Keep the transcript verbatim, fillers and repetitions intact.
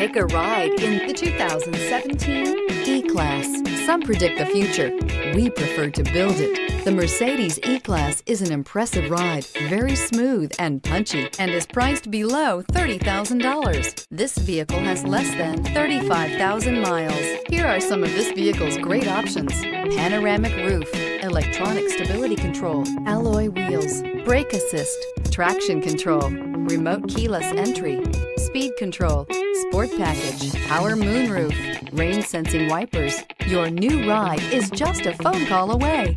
Take a ride in the two thousand seventeen E-Class. Some predict the future. We prefer to build it. The Mercedes E-Class is an impressive ride, very smooth and punchy, and is priced below thirty thousand dollars. This vehicle has less than thirty-five thousand miles. Here are some of this vehicle's great options: panoramic roof, electronic stability control, alloy wheels, brake assist, traction control, remote keyless entry, speed control, sport package, power moonroof, rain sensing wipers. Your new ride is just a phone call away.